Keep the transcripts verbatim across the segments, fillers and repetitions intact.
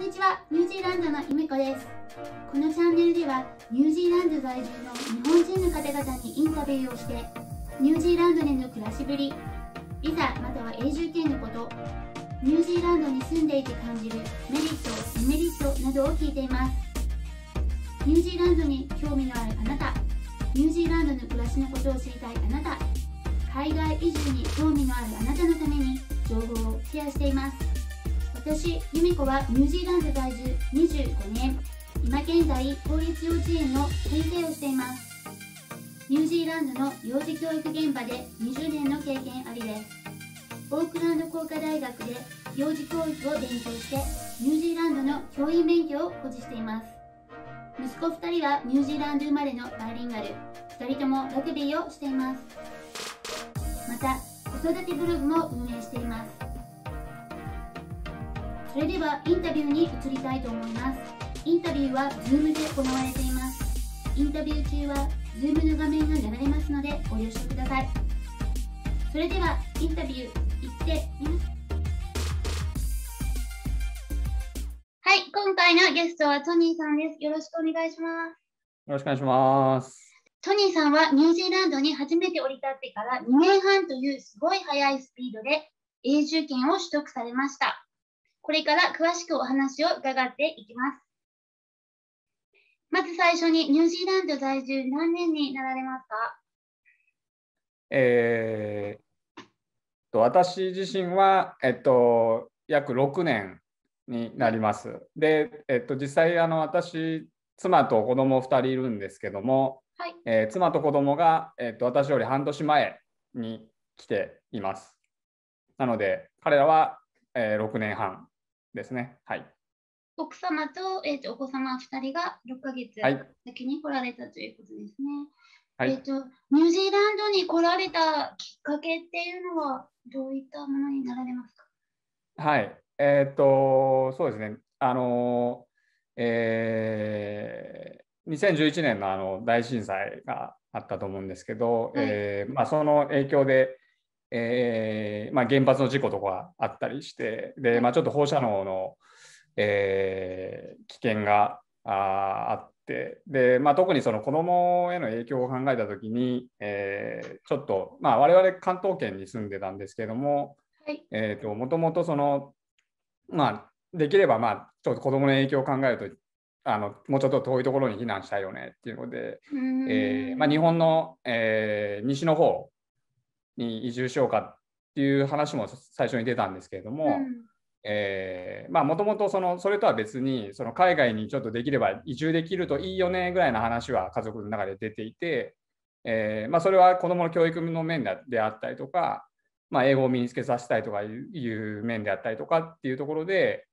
んにちは、ニュージーランドのゆめこです。このチャンネルではニュージーランド在住の日本人の方々にインタビューをしてニュージーランドでの暮らしぶり、ビザまたは永住権のこと、ニュージーランドに住んでいて感じるメリット、デメリットなどを聞いています。ニュージーランドに興味のあるあなた、ニュージーランドの暮らしのことを知りたいあなた、海外移住に興味のあるあなたのために情報をシェアしています。私、ゆめこはニュージーランド在住にじゅうごねん、今現在公立幼稚園の先生をしています。ニュージーランドの幼児教育現場でにじゅうねんの経験ありです。オークランド工科大学で幼児教育を勉強してニュージーランドの教員免許を保持しています。息子ふたりはニュージーランド生まれのバイリンガル、ふたりともラグビーをしています。また、子育てブログも運営しています。それではインタビューに移りたいと思います。インタビューは ズーム で行われています。インタビュー中は ズーム の画面が流れますのでご了承ください。それではインタビュー行ってみます。はい、今回のゲストはトニーさんです。よろしくお願いします。よろしくお願いします。トニーさんはニュージーランドに初めて降り立ってからにねんはんというすごい速いスピードで永住権を取得されました。これから詳しくお話を伺っていきます。まず最初にニュージーランド在住何年になられますか？えー、っと私自身は、えっと、約ろくねんになります。で、えっと、実際あの私妻と子供ふたりいるんですけども、はい、えー、妻と子供が、えー、と私より半年前に来ています。なので彼らは、えー、ろくねんはんですね。はい、奥様 と,、えー、とお子様ふたりがろっかげつ先に来られたということですね。はい、えー、とニュージーランドに来られたきっかけっていうのはどういったものになられますか？はい、えっ、ー、とそうですね。あのえーにせんじゅういちねん の, あの大震災があったと思うんですけど、はい、えーまあ、その影響で、えーまあ、原発の事故とかあったりしてで、まあ、ちょっと放射能の、えー、危険が あ, あってで、まあ、特にその子どもへの影響を考えた時に、えー、ちょっと、まあ、我々関東圏に住んでたんですけども、はい、えー、ともともとその、まあ、できれば、まあ、ちょっと子どもの影響を考えるとあのもうちょっと遠いところに避難したいよねっていうので、えーまあ、日本の、えー、西の方に移住しようかっていう話も最初に出たんですけれども、もともとそれとは別にその海外にちょっとできれば移住できるといいよねぐらいの話は家族の中で出ていて、えーまあ、それは子どもの教育の面であったりとか、まあ、英語を身につけさせたいとかいう面であったりとかっていうところで、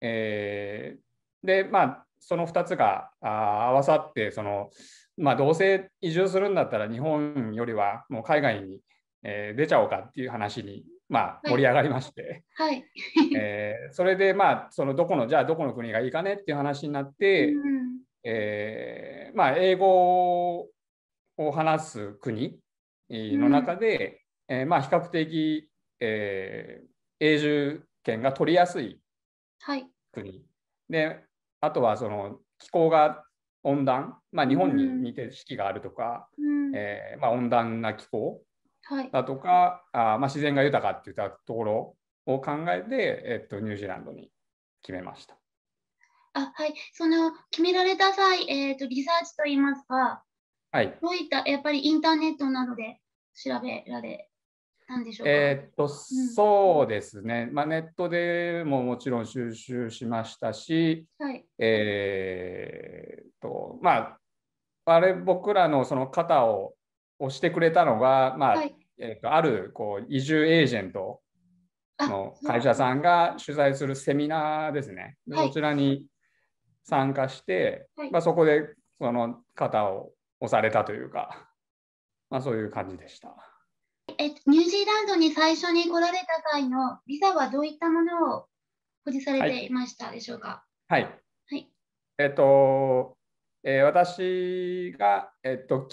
えー、でまあそのふたつが合わさってその、まあ、どうせ移住するんだったら日本よりはもう海外に、えー、出ちゃおうかっていう話に、まあ、盛り上がりまして、はいはい、えー、それで、まあ、そのどこのじゃあどこの国がいいかねっていう話になって、うん、えーまあ、英語を話す国の中で、うん、えーまあ、比較的、えー、永住権が取りやすい国、はい、であとはその気候が温暖、まあ、日本に似て四季があるとか、うん、えーまあ、温暖な気候だとか、はい、あまあ、自然が豊かっていったところを考えて、えっと、ニュージーランドに決めました。あ、はい、その決められた際、えーと、リサーチといいますか、はい、どういったやっぱりインターネットなどで調べられたんでしょうか？えっと、そうですね、まあ、ネットでももちろん収集しましたし、はい、えー、とまああれ僕らのその肩を押してくれたのが、まあ、はい、えー、とあるこう移住エージェントの会社さんが主催するセミナーですね。はい、そちらに参加して、はい、まあ、そこでその肩を押されたというか、まあ、そういう感じでした。えニュージーランドに最初に来られた際のビザはどういったものを保持されていましたでしょうか？はい、はいはい、えっとえー、私が、えっと、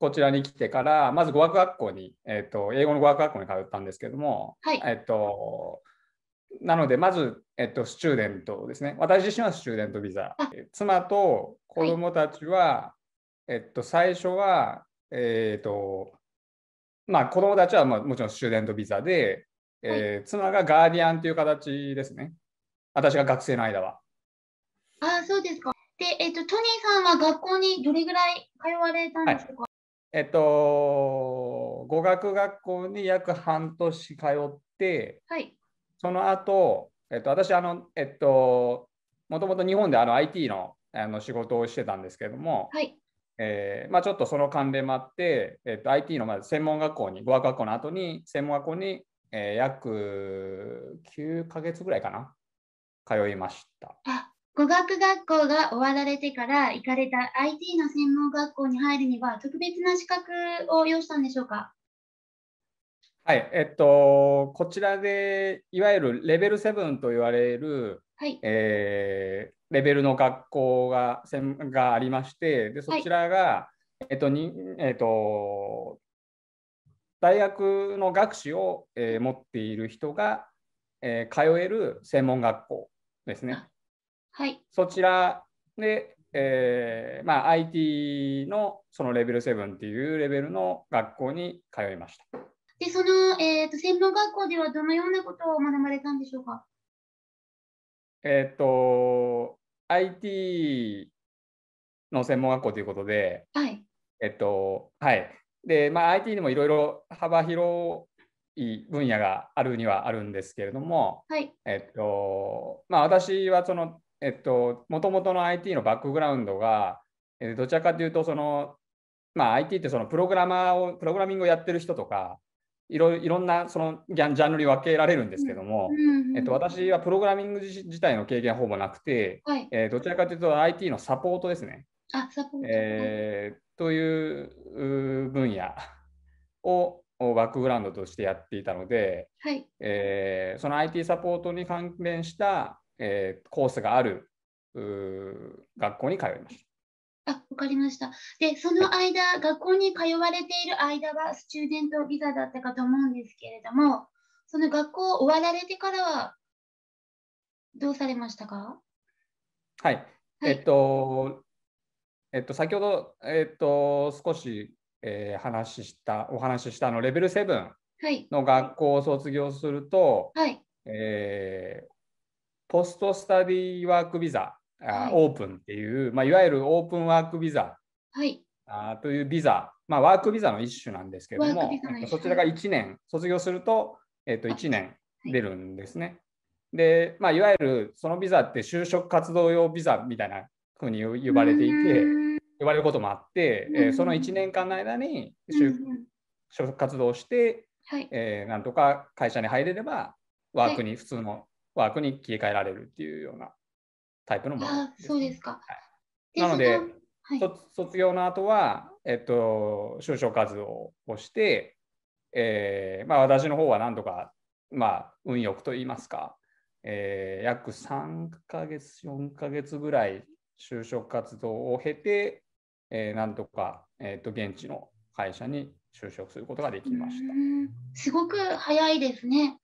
こちらに来てからまず語学学校に、えっと、英語の語学学校に通ったんですけども、はい、えっとなので、まず、えっと、スチューデントですね。私自身はスチューデントビザ。妻と子供たちは、はい、えっと、最初は、えー、っと、まあ、子供たちは、まあ、もちろんスチューデントビザで、えーはい、妻がガーディアンという形ですね。私が学生の間は。ああ、そうですか。で、えっと、トニーさんは学校にどれぐらい通われたんですか？はい、えっと、語学学校に約半年通って、はい、その後、えっと、私、あの、えっと、もともと日本であの アイティー の、あの仕事をしてたんですけれども、はい、えーまあ、ちょっとその関連もあって、えっと、アイティー のまず専門学校に、語学学校の後に、専門学校に、えー、約きゅうかげつぐらいかな、通いました。あ、語学学校が終わられてから行かれた アイティー の専門学校に入るには特別な資格を要したんでしょうか？はい、えっと、こちらでいわゆるレベルセブンと言われる、はい、えー、レベルの学校 が, がありまして、でそちらが、はい、えっとにえっと、大学の学士を、えー、持っている人が、えー、通える専門学校ですね。はい、そちらで、えーまあ、アイティー の, そのレベルセブンっていうレベルの学校に通いました。で、その、えー、と専門学校ではどのようなことを学ばれたんでしょうか？えっと、アイティー の専門学校ということで、はい。えっと、はい。で、まあ、アイティー にもいろいろ幅広い分野があるにはあるんですけれども、はい。えっと、まあ、私はその、えっと、もともとの アイティー のバックグラウンドが、えー、どちらかというとその、まあ、アイティー ってそのプログラマーをプログラミングをやってる人とかい ろ, いろんなそのジャンルに分けられるんですけども、えっと、私はプログラミング 自, 自体の経験はほぼなくて、はい、えー、どちらかというと アイティー のサポートですね。あ、サポート、えー、という分野をバックグラウンドとしてやっていたので、はい、えー、その アイティー サポートに関連したえー、コースがある学校に通いました。あ、わかりました。で、その間、はい、学校に通われている間はスチューデントビザだったかと思うんですけれども、その学校を終わられてからはどうされましたか？はい、はい、えっと、えっと、先ほど、えっと、少し、えー、話したお話ししたのレベルセブンの学校を卒業すると、はい、えーポストスタディワークビザ、はい、オープンっていう、まあ、いわゆるオープンワークビザ、はい、あというビザ、まあ、ワークビザの一種なんですけれども、そちらがいちねん、卒業すると、えっと、いちねん出るんですね。はい、で、まあ、いわゆるそのビザって就職活動用ビザみたいなふうに呼ばれていて、呼ばれることもあって、えー、そのいちねんかんの間に就職活動をして、はい、えー、なんとか会社に入れれば、ワークに普通の、はい、ワークに切り替えられるっていうようなタイプのものです。あ、そうですか。はい、なので、はい、卒業の後は、えっと、就職活動をして、えーまあ、私の方はなんとか、まあ、運よくといいますか、えー、約さんかげつよんかげつぐらい就職活動を経て、えー、なんとか、えー、と現地の会社に就職することができました。すごく早いですね。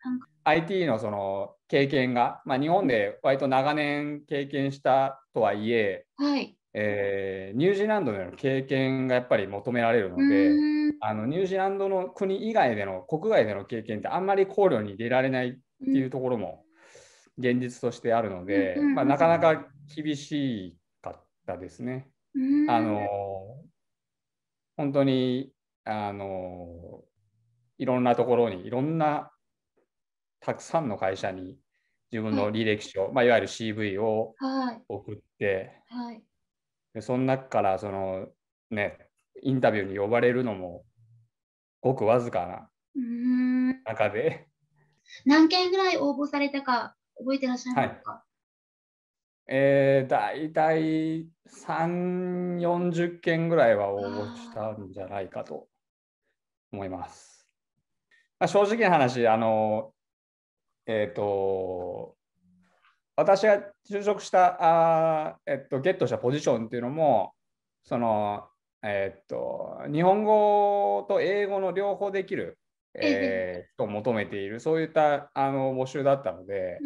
アイティー のその経験が、まあ、日本で割と長年経験したとはいえ、はい、えー、ニュージーランドでの経験がやっぱり求められるので、あのニュージーランドの国以外での国外での経験ってあんまり考慮に入れられないっていうところも現実としてあるので、まあ、なかなか厳しかったですね。あの本当にあのいろんなところにいろんなたくさんの会社に自分の履歴書、はい、まあ、いわゆる シーブイ を送って、はいはい、でその中からその、ね、インタビューに呼ばれるのもごくわずかな中で。何件ぐらい応募されたか覚えてらっしゃいますか？はい、えー、大体さんじゅうよんじゅっけんぐらいは応募したんじゃないかと思います。まあ、正直な話、あのえー、と私が就職したあ、えっと、ゲットしたポジションっていうのもその、えっと、日本語と英語の両方できるえー、人を求めている、そういったあの募集だったので、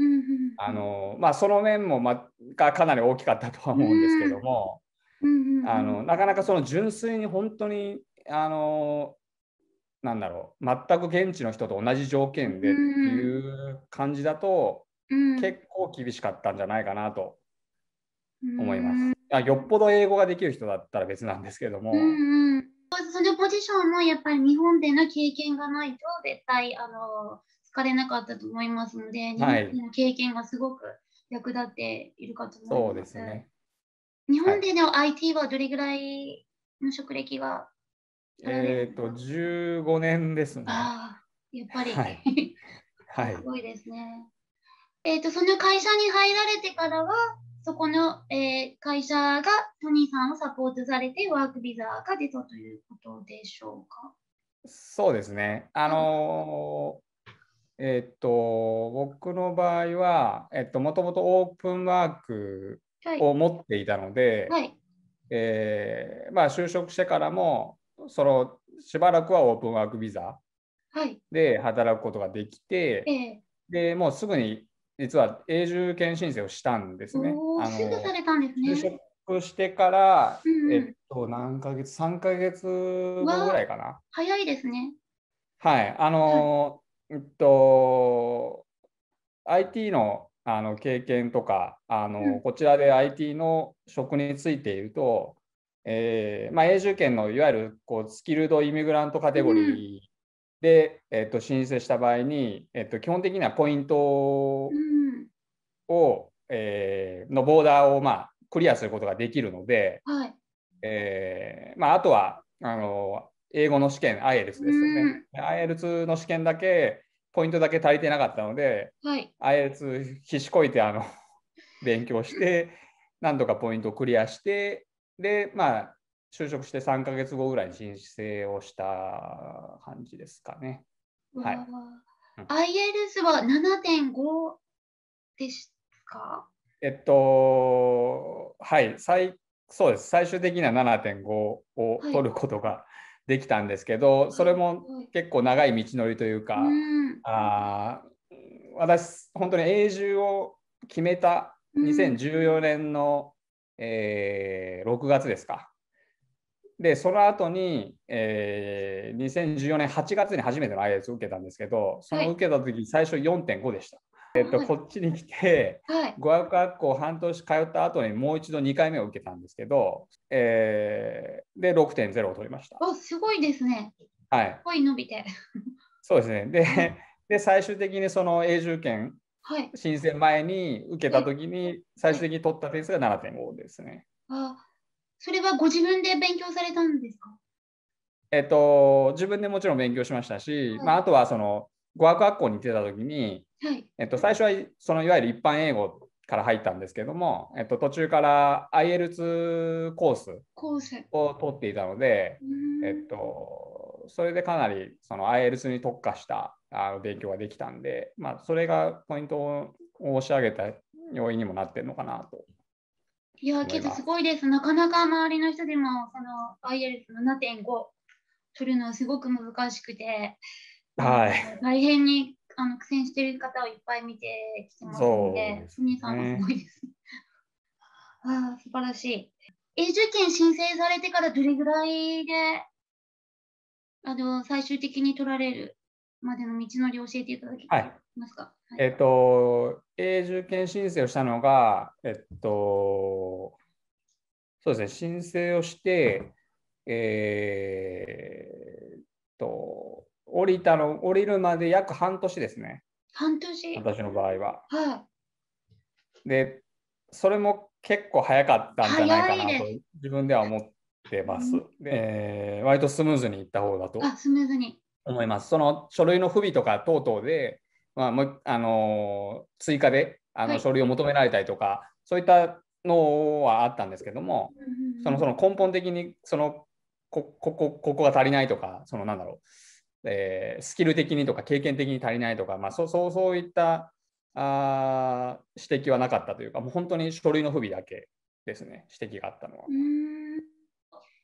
あのまあ、その面も、ま、か, かなり大きかったとは思うんですけども、あのなかなかその純粋に本当にあのなんだろう、全く現地の人と同じ条件でっていう感じだと、結構厳しかったんじゃないかなと思います。あ、よっぽど英語ができる人だったら別なんですけども。そのポジションもやっぱり日本での経験がないと絶対あの疲れなかったと思いますので、日本での経験がすごく役立っているかと思います。そうですね。日本での アイティー はどれぐらいの職歴がえっとじゅうごねんですね。ああ、やっぱり、はいはい、すごいですね。えっとその会社に入られてからは、そこの、えー、会社がトニーさんをサポートされてワークビザが出たということでしょうか。そうですね。あのー、えー、っと僕の場合は、えー、っともともとオープンワークを持っていたので、はいはい、えー、まあ、就職してからもそのしばらくはオープンワークビザで働くことができて、はい、えー、でもうすぐに実は永住権申請をしたんですね。すぐされたんですね。就職してから、うん、えっと、何ヶ月、さんかげつごぐらいかな。早いですね。はい。あの、はい、えっと、アイティー の、あの経験とか、あの、うん、こちらで アイティー の職についていると、えーまあ、永住権のいわゆるこうスキルドイミグラントカテゴリー、うんで、えっと、申請した場合に、えっと、基本的にはポイントを、うん、えー、のボーダーを、まあ、クリアすることができるので、はい、えーまあ、あとはあの英語の試験 アイエルツー ですよね、うん、アイエルツー の試験だけポイントだけ足りてなかったので、はい、アイエルツー 必死こいてあの勉強して何とかポイントをクリアしてで、まあ就職してさんかげつごぐらいに申請をした感じですかね。はい、うん、アイエルツー は ななてんご ですか？えっと、はい、最、そうです。最終的には ななてんご を取ることができたんですけど、はい、それも結構長い道のりというか、はい、あ、私、本当に永住を決めたにせんじゅうよねんの、うん、えー、ろくがつですか。でその後に、えー、にせんじゅうよねんはちがつに初めての アイエルツー を受けたんですけど、その受けた時、はい、最初 よんてんご でした。えっと、はい、こっちに来て、はい、語学学校半年通った後にもう一度にかいめを受けたんですけど、えー、で ろくてんゼロ を取りました。あ、すごいですね。はい。すごい伸びて。そうですね。で、で最終的にその永住権、はい、申請前に受けた時に最終的に取った点数が ななてんご ですね。あ、それはご自分で勉強されたんですか？えっと、自分でもちろん勉強しましたし、はい、まあ、あとはその語学学校に行ってた時に、はい、えっと、最初はそのいわゆる一般英語から入ったんですけども、えっと、途中から アイエルツー コースを取っていたので、えっと、それでかなりその アイエルツー に特化したあの勉強ができたんで、まあ、それがポイントを押し上げた要因にもなってるのかなと。いや、けどすごいです。なかなか周りの人でもその アイエルツー の ななてんご 取るのはすごく難しくて、はい、大変にあの苦戦している方をいっぱい見てきてますので、スニーさんもすごいですね。ああ、素晴らしい。永住権申請されてからどれぐらいであの最終的に取られるまでの道のりを教えていただけますか？はい、えっと、永住権申請をしたのが、えっと、そうですね、申請をして、えー、っと、降りたの、降りるまで約半年ですね。半年？私の場合は。はい。で、それも結構早かったんじゃないかなと、自分では思ってます。で、割とスムーズにいった方だと思います。その書類の不備とか等々で、まあ、もうあの追加であの書類を求められたりとか、はい、そういったのはあったんですけども、そのその根本的にそのこここここが足りないとか、そのなんだろう、えー、スキル的にとか経験的に足りないとか、まあ、そ, そうそういったあ指摘はなかったというか、もう本当に書類の不備だけですね、指摘があったのは。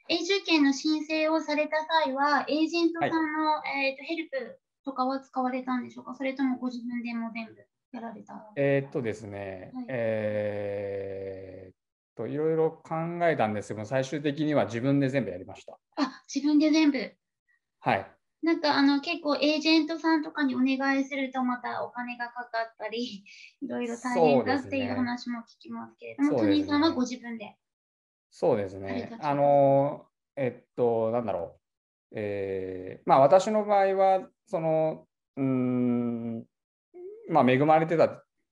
永住権の申請をされた際は、エージェントさんの、はい、えーとヘルプとかは使われたんでしょうか、それともご自分でも全部やられた？えっとですね、はい、えー、といろいろ考えたんですけど、最終的には自分で全部やりました。あ、自分で全部。はい。なんかあの結構エージェントさんとかにお願いするとまたお金がかかったりいろいろ大変だっていう話も聞きますけれども、トニーさんはご自分で。そうですね。あのえっとなんだろう。えー、まあ私の場合はそのうーんまあ恵まれてた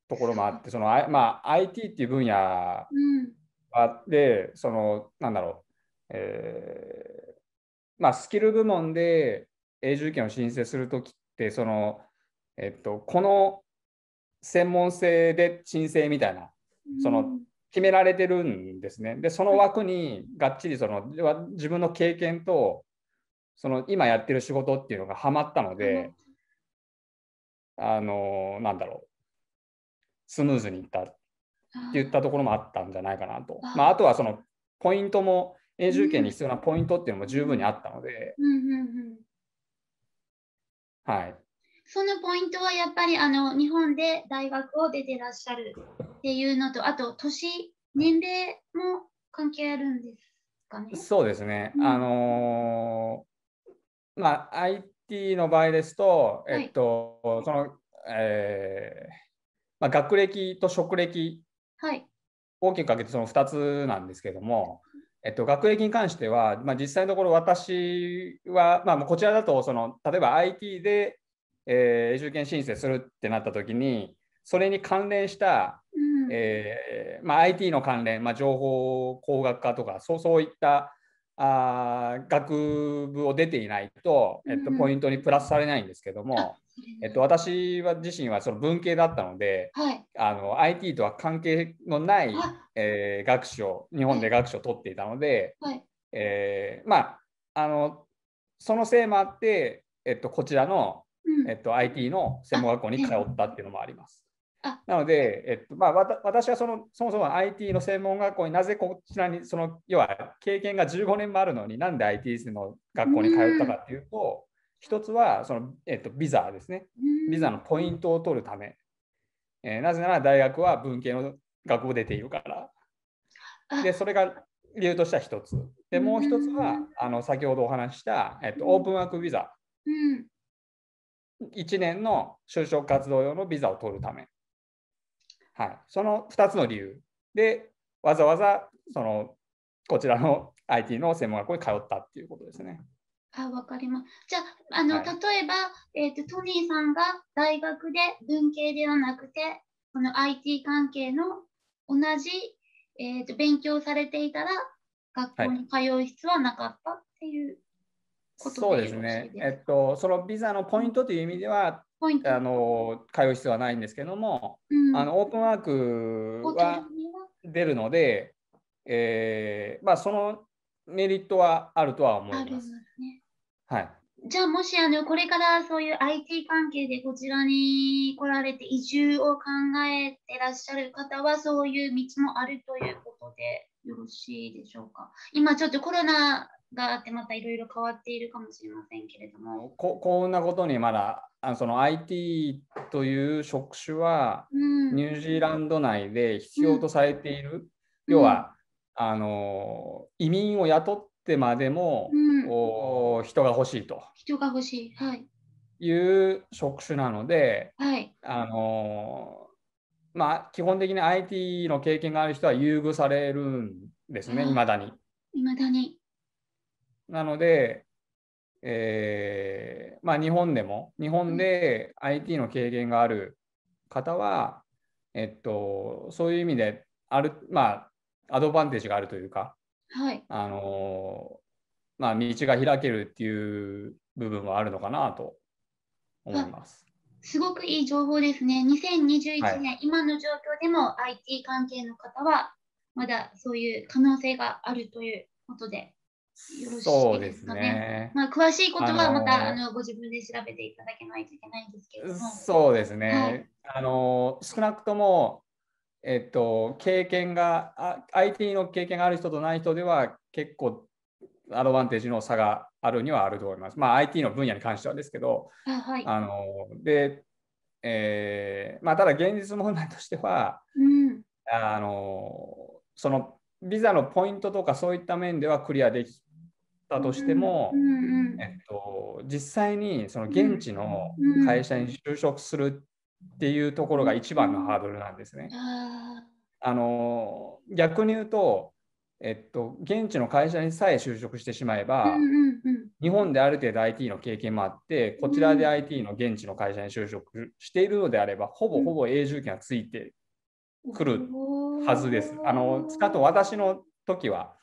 ところもあって、そのまあ アイティー っていう分野があって、うん、そのなんだろう、えー、まあスキル部門で永住権を申請するときってその、えっと、この専門性で申請みたいなその決められてるんですね。でその枠にがっちりその自分の経験とその今やってる仕事っていうのがはまったので、あのなんだろうスムーズにいったって言ったところもあったんじゃないかなと。まあ、あとはそのポイントも永住権に必要なポイントっていうのも十分にあったので。はい、そのポイントはやっぱりあの日本で大学を出てらっしゃるっていうのと、あと年年齢も関係あるんですかね。そうですね、うん、あのー、まあ アイティー の場合ですと、えっと、はい、その、えーまあ、学歴と職歴、はい、大きくかけてそのふたつなんですけれども、えっと、学歴に関しては、まあ、実際のところ私は、まあ、こちらだとその例えば アイティー で、えー、永住権申請するってなった時にそれに関連した、うん、えーまあ、アイティー の関連、まあ、情報工学科とかそう、そういったあ学部を出ていないと、えっと、ポイントにプラスされないんですけども、うん、えっと、私は自身はその文系だったので、はい、あの アイティー とは関係のない、えー、学士を日本で学士を取っていたので、はい、えー、まああのそのせいもあって、えっと、こちらの、うん、えっと、アイティー の専門学校に通ったっていうのもあります。なので、えっとまあ、わた私はそのそもそも アイティー の専門学校になぜこちらにその要は経験がじゅうごねんもあるのになんで アイティー の学校に通ったかっていうと、一つはその、えっと、ビザですね、ビザのポイントを取るため、えー、なぜなら大学は文系の学部を出ているからで、それが理由としては一つで、もう一つはあの先ほどお話した、えっと、オープンワークビザ、いちねんの就職活動用のビザを取るため。はい、そのふたつの理由でわざわざそのこちらの アイティー の専門学校に通ったっていうことですね。あ、わかります。じゃあ、 あの、はい、例えば、えーと、トニーさんが大学で文系ではなくてこの アイティー 関係の同じ、えーと、勉強されていたら学校に通う必要はなかったっていうことで、はい、そうですね、えっと、そのビザのポイントという意味ではあの通う必要はないんですけども、うん、あのオープンワークは出るので、えーまあ、そのメリットはあるとは思います。じゃあもしあのこれからそういう アイティー 関係でこちらに来られて移住を考えてらっしゃる方はそういう道もあるということでよろしいでしょうか。今ちょっとコロナがあってまたいろいろ変わっているかもしれませんけれども、ここんなことにまだあのその アイティー という職種はニュージーランド内で必要とされている、うんうん、要はあの移民を雇ってまでも、うん、お人が欲しいと人が欲しい、はい、いう職種なので、はい、あのまあ基本的に アイティー の経験がある人は優遇されるんですね、いまだに。いまだになので、えーまあ、日本でも日本で アイティー の経験がある方は、えっと、そういう意味である、まあ、アドバンテージがあるというか、はい、あのまあ、道が開けるっていう部分はあるのかなと思います。すごくいい情報ですね。にせんにじゅういちねん、はい、今の状況でも アイティー 関係の方はまだそういう可能性があるということで。よろしいですかね。まあ詳しいことはまたあのご自分で調べていただけないといけないんですけども。そうですね。はい、あの少なくともえっと経験が アイティー の経験がある人とない人では結構アドバンテージの差があるにはあると思います。まあ、アイティー の分野に関してはですけど、あ、はい、あので、えーまあ、ただ現実問題としては、うん、あのそのビザのポイントとかそういった面ではクリアできたとしても、えっと、実際にその現地の会社に就職するっていうところが一番のハードルなんですね。あの逆に言うと、えっと、現地の会社にさえ就職してしまえば、日本である程度 アイティー の経験もあって、こちらで アイティー の現地の会社に就職しているのであれば、ほぼほぼ永住権がついてくるはずです。あの使うと私の時は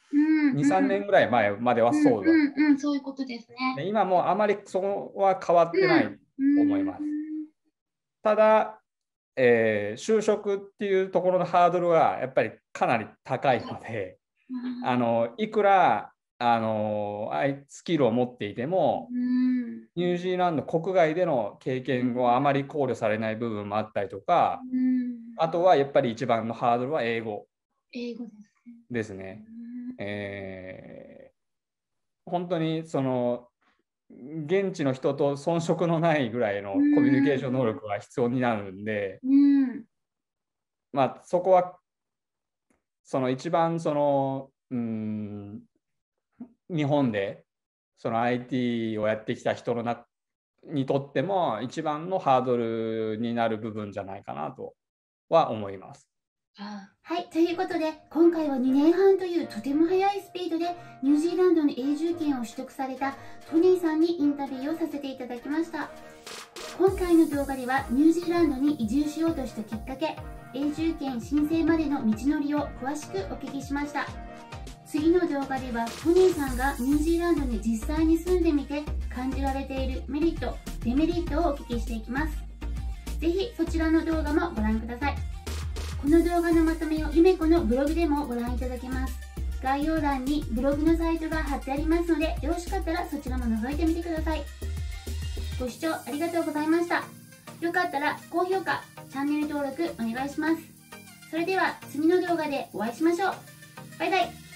にさんねんぐらい前まではそうだ。うんうん、そういうことですね。今もうあまりそこは変わってないと思います。ただ、えー、就職っていうところのハードルはやっぱりかなり高いので、あのいくらあのスキルを持っていても、うん、ニュージーランド国外での経験をあまり考慮されない部分もあったりとか、うん、あとはやっぱり一番のハードルは英語ですね。本当にその現地の人と遜色のないぐらいのコミュニケーション能力が必要になるんで、うんうん、まあそこはその一番その、うん、日本でその アイティー をやってきた人のなにとっても一番のハードルになる部分じゃないかなとは思います。はい、ということで今回はにねんはんというとても速いスピードでニュージーランドの永住権を取得されたトニーさんにインタビューをさせていただきました。今回の動画ではニュージーランドに移住しようとしたきっかけ、永住権申請までの道のりを詳しくお聞きしました。次の動画ではトニーさんがニュージーランドに実際に住んでみて感じられているメリット、デメリットをお聞きしていきます。是非そちらの動画もご覧ください。この動画のまとめをゆめこのブログでもご覧いただけます。概要欄にブログのサイトが貼ってありますので、よろしかったらそちらも覗いてみてください。ご視聴ありがとうございました。よかったら高評価、チャンネル登録お願いします。それでは次の動画でお会いしましょう。バイバイ。